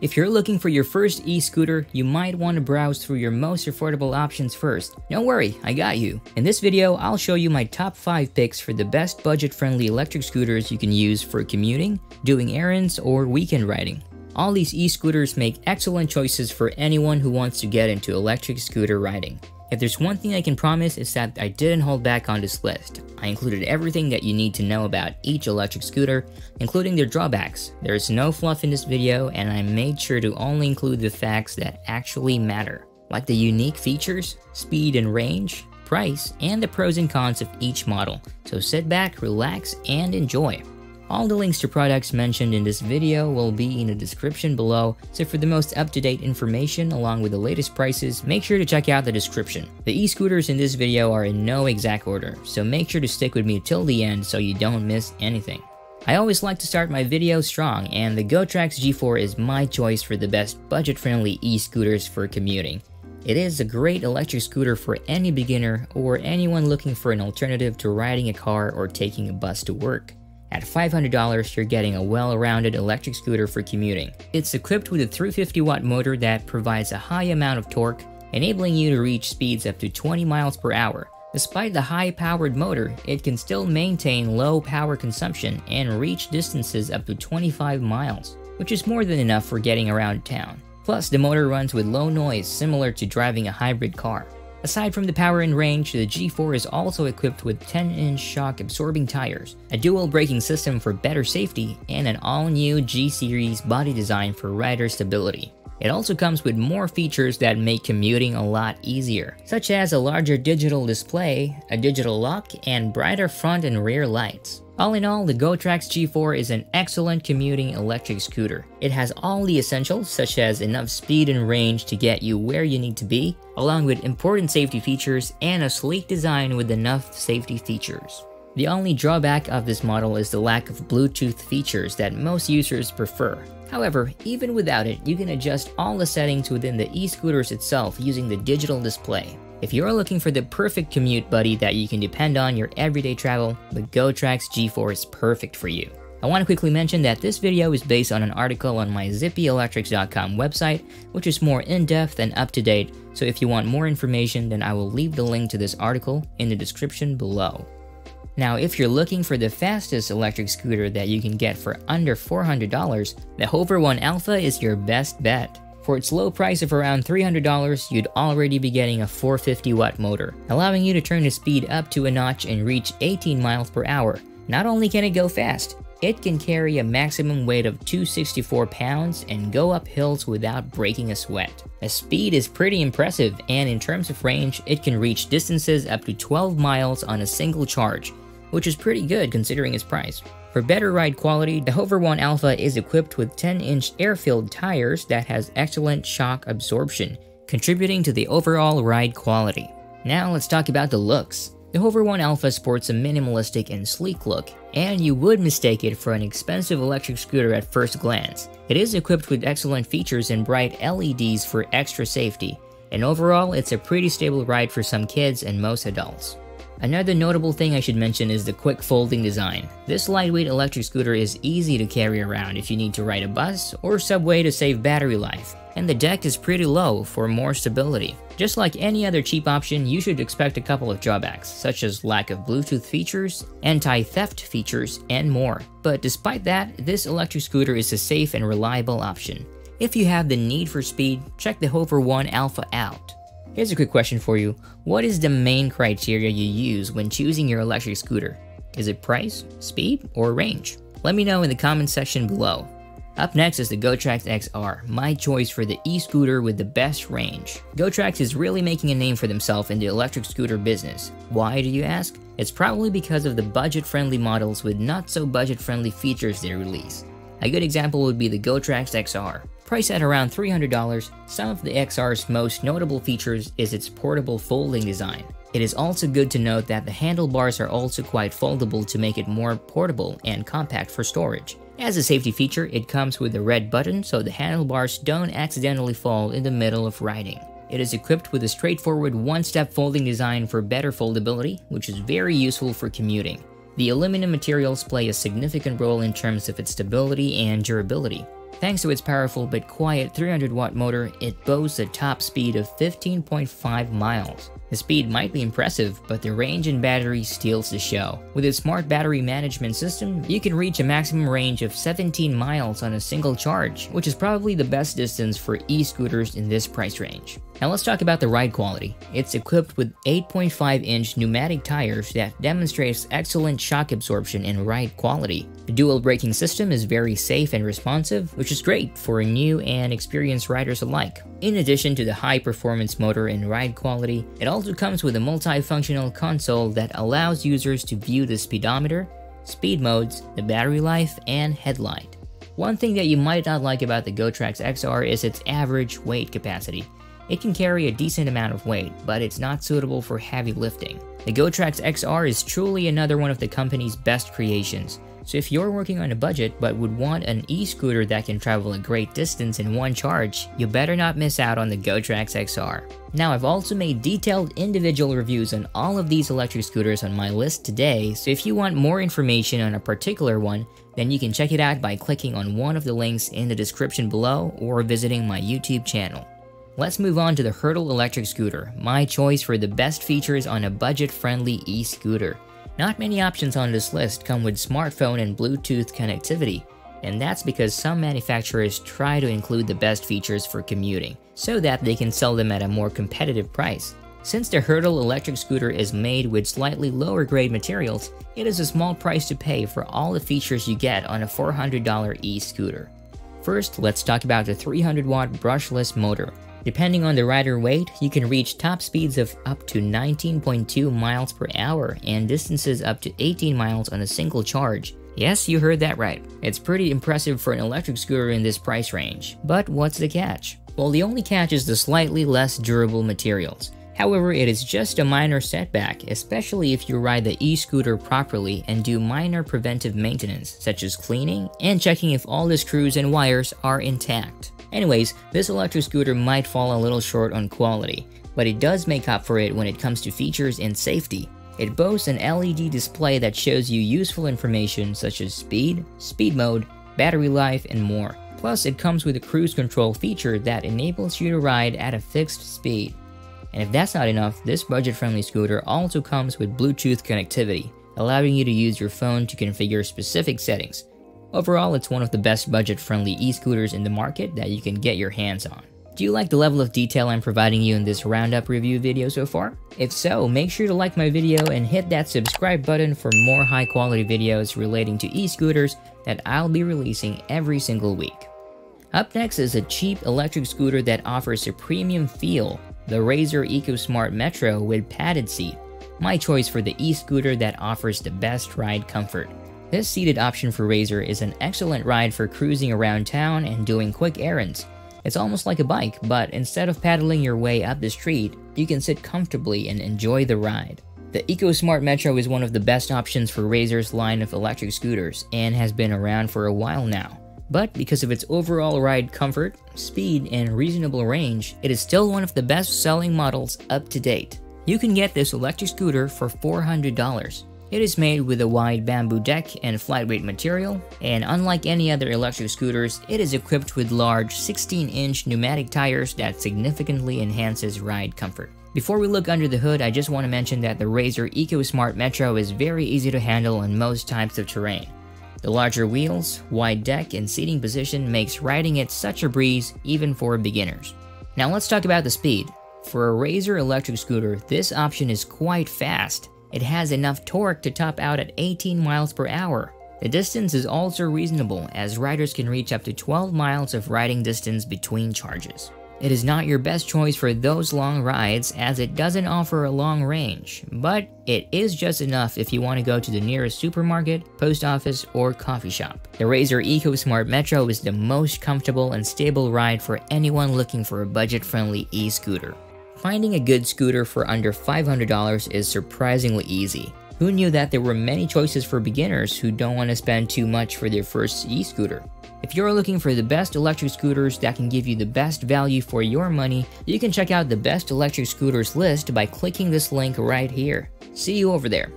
If you're looking for your first e-scooter, you might want to browse through your most affordable options first. Don't worry, I got you. In this video, I'll show you my top 5 picks for the best budget-friendly electric scooters you can use for commuting, doing errands, or weekend riding. All these e-scooters make excellent choices for anyone who wants to get into electric scooter riding. If there's one thing I can promise, it's that I didn't hold back on this list. I included everything that you need to know about each electric scooter, including their drawbacks. There is no fluff in this video, and I made sure to only include the facts that actually matter, like the unique features, speed and range, price, and the pros and cons of each model. So sit back, relax, and enjoy. All the links to products mentioned in this video will be in the description below, so for the most up-to-date information along with the latest prices, make sure to check out the description. The e-scooters in this video are in no exact order, so make sure to stick with me till the end so you don't miss anything. I always like to start my video strong, and the GoTrax G4 is my choice for the best budget-friendly e-scooters for commuting. It is a great electric scooter for any beginner or anyone looking for an alternative to riding a car or taking a bus to work. At $500, you're getting a well-rounded electric scooter for commuting. It's equipped with a 350-watt motor that provides a high amount of torque, enabling you to reach speeds up to 20 miles per hour. Despite the high-powered motor, it can still maintain low power consumption and reach distances up to 25 miles, which is more than enough for getting around town. Plus, the motor runs with low noise, similar to driving a hybrid car. Aside from the power and range, the G4 is also equipped with 10-inch shock-absorbing tires, a dual braking system for better safety, and an all-new G-Series body design for rider stability. It also comes with more features that make commuting a lot easier, such as a larger digital display, a digital lock, and brighter front and rear lights. All in all, the GoTrax G4 is an excellent commuting electric scooter. It has all the essentials, such as enough speed and range to get you where you need to be, along with important safety features and a sleek design with enough safety features. The only drawback of this model is the lack of Bluetooth features that most users prefer. However, even without it, you can adjust all the settings within the e-scooters itself using the digital display. If you're looking for the perfect commute buddy that you can depend on your everyday travel, the GoTrax G4 is perfect for you. I want to quickly mention that this video is based on an article on my ZippyElectrics.com website, which is more in-depth and up-to-date, so if you want more information, then I will leave the link to this article in the description below. Now, if you're looking for the fastest electric scooter that you can get for under $400, the Hover-1 Alpha is your best bet. For its low price of around $300, you'd already be getting a 450-watt motor, allowing you to turn the speed up to a notch and reach 18 miles per hour. Not only can it go fast, it can carry a maximum weight of 264 pounds and go up hills without breaking a sweat. The speed is pretty impressive, and in terms of range, it can reach distances up to 12 miles on a single charge, which is pretty good considering its price. For better ride quality, the Hover-1 Alpha is equipped with 10-inch air-filled tires that has excellent shock absorption, contributing to the overall ride quality. Now let's talk about the looks. The Hover-1 Alpha sports a minimalistic and sleek look, and you would mistake it for an expensive electric scooter at first glance. It is equipped with excellent features and bright LEDs for extra safety, and overall it's a pretty stable ride for some kids and most adults. Another notable thing I should mention is the quick folding design. This lightweight electric scooter is easy to carry around if you need to ride a bus or subway to save battery life, and the deck is pretty low for more stability. Just like any other cheap option, you should expect a couple of drawbacks, such as lack of Bluetooth features, anti-theft features, and more. But despite that, this electric scooter is a safe and reliable option. If you have the need for speed, check the Hover-1 Alpha out. Here's a quick question for you. What is the main criteria you use when choosing your electric scooter? Is it price, speed, or range? Let me know in the comments section below. Up next is the GoTrax XR, my choice for the e-scooter with the best range. GoTrax is really making a name for themselves in the electric scooter business. Why, do you ask? It's probably because of the budget-friendly models with not so budget-friendly features they release. A good example would be the GoTrax XR. Priced at around $300, some of the XR's most notable features is its portable folding design. It is also good to note that the handlebars are also quite foldable to make it more portable and compact for storage. As a safety feature, it comes with a red button so the handlebars don't accidentally fall in the middle of riding. It is equipped with a straightforward one-step folding design for better foldability, which is very useful for commuting. The aluminum materials play a significant role in terms of its stability and durability. Thanks to its powerful but quiet 300-watt motor, it boasts a top speed of 15.5 miles. The speed might be impressive, but the range and battery steals the show. With its smart battery management system, you can reach a maximum range of 17 miles on a single charge, which is probably the best distance for e-scooters in this price range. Now let's talk about the ride quality. It's equipped with 8.5-inch pneumatic tires that demonstrates excellent shock absorption and ride quality. The dual braking system is very safe and responsive, which is great for new and experienced riders alike. In addition to the high-performance motor and ride quality, it also comes with a multifunctional console that allows users to view the speedometer, speed modes, the battery life, and headlight. One thing that you might not like about the GoTrax XR is its average weight capacity. It can carry a decent amount of weight, but it's not suitable for heavy lifting. The GoTrax XR is truly another one of the company's best creations. So if you're working on a budget but would want an e-scooter that can travel a great distance in one charge, you better not miss out on the GoTrax XR. Now I've also made detailed individual reviews on all of these electric scooters on my list today, so if you want more information on a particular one, then you can check it out by clicking on one of the links in the description below or visiting my YouTube channel. Let's move on to the Hurdle Electric Scooter, my choice for the best features on a budget-friendly e-scooter. Not many options on this list come with smartphone and Bluetooth connectivity, and that's because some manufacturers try to include the best features for commuting, so that they can sell them at a more competitive price. Since the Hurdle Electric Scooter is made with slightly lower grade materials, it is a small price to pay for all the features you get on a $400 e-scooter. First, let's talk about the 300-watt brushless motor. Depending on the rider weight, you can reach top speeds of up to 19.2 miles per hour and distances up to 18 miles on a single charge. Yes, you heard that right. It's pretty impressive for an electric scooter in this price range. But what's the catch? Well, the only catch is the slightly less durable materials. However, it is just a minor setback, especially if you ride the e-scooter properly and do minor preventive maintenance, such as cleaning and checking if all the screws and wires are intact. Anyways, this electric scooter might fall a little short on quality, but it does make up for it when it comes to features and safety. It boasts an LED display that shows you useful information such as speed, speed mode, battery life, and more. Plus, it comes with a cruise control feature that enables you to ride at a fixed speed. And if that's not enough, this budget-friendly scooter also comes with Bluetooth connectivity, allowing you to use your phone to configure specific settings. Overall, it's one of the best budget-friendly e-scooters in the market that you can get your hands on. Do you like the level of detail I'm providing you in this roundup review video so far? If so, make sure to like my video and hit that subscribe button for more high-quality videos relating to e-scooters that I'll be releasing every single week. Up next is a cheap electric scooter that offers a premium feel, the Razor EcoSmart Metro with padded seat, my choice for the e-scooter that offers the best ride comfort. This seated option for Razor is an excellent ride for cruising around town and doing quick errands. It's almost like a bike, but instead of paddling your way up the street, you can sit comfortably and enjoy the ride. The EcoSmart Metro is one of the best options for Razor's line of electric scooters and has been around for a while now. But because of its overall ride comfort, speed, and reasonable range, it is still one of the best-selling models up to date. You can get this electric scooter for $400. It is made with a wide bamboo deck and lightweight material, and unlike any other electric scooters, it is equipped with large 16-inch pneumatic tires that significantly enhances ride comfort. Before we look under the hood, I just want to mention that the Razor EcoSmart Metro is very easy to handle on most types of terrain. The larger wheels, wide deck, and seating position makes riding it such a breeze even for beginners. Now let's talk about the speed. For a Razor electric scooter, this option is quite fast. It has enough torque to top out at 18 miles per hour. The distance is also reasonable, as riders can reach up to 12 miles of riding distance between charges. It is not your best choice for those long rides, as it doesn't offer a long range, but it is just enough if you want to go to the nearest supermarket, post office, or coffee shop. The Razor EcoSmart Metro is the most comfortable and stable ride for anyone looking for a budget-friendly e-scooter. Finding a good scooter for under $500 is surprisingly easy. Who knew that there were many choices for beginners who don't want to spend too much for their first e-scooter? If you're looking for the best electric scooters that can give you the best value for your money, you can check out the best electric scooters list by clicking this link right here. See you over there.